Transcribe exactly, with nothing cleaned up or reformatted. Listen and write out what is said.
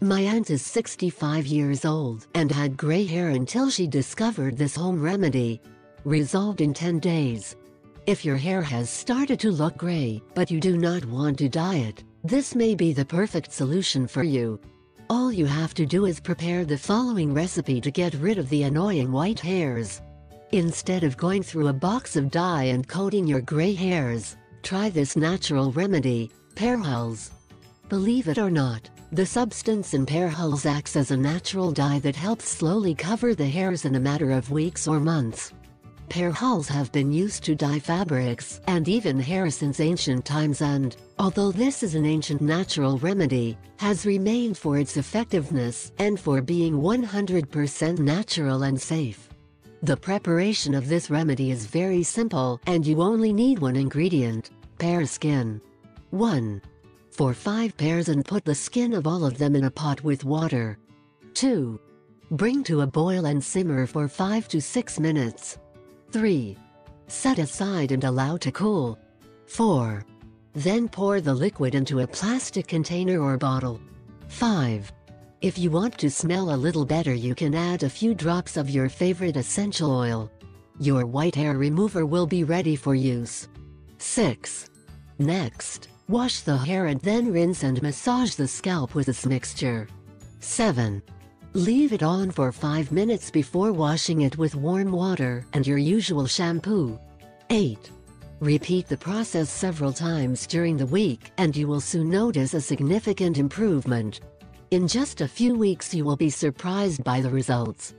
My aunt is sixty-five years old and had gray hair until she discovered this home remedy. Resolved in ten days. If your hair has started to look gray, but you do not want to dye it, this may be the perfect solution for you. All you have to do is prepare the following recipe to get rid of the annoying white hairs. Instead of going through a box of dye and coating your gray hairs, try this natural remedy, pear hulls. Believe it or not, the substance in pear hulls acts as a natural dye that helps slowly cover the hairs in a matter of weeks or months. Pear hulls have been used to dye fabrics and even hair since ancient times and, although this is an ancient natural remedy, has remained for its effectiveness and for being one hundred percent natural and safe. The preparation of this remedy is very simple and you only need one ingredient, pear skin. one. For five pears and put the skin of all of them in a pot with water. two. Bring to a boil and simmer for five to six minutes. three. Set aside and allow to cool. four. Then pour the liquid into a plastic container or bottle. five. If you want to smell a little better, you can add a few drops of your favorite essential oil. Your white hair remover will be ready for use. six. Next, wash the hair and then rinse and massage the scalp with this mixture. seven. Leave it on for five minutes before washing it with warm water and your usual shampoo. eight. Repeat the process several times during the week and you will soon notice a significant improvement. In just a few weeks you will be surprised by the results.